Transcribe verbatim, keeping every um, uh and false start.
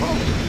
Oh!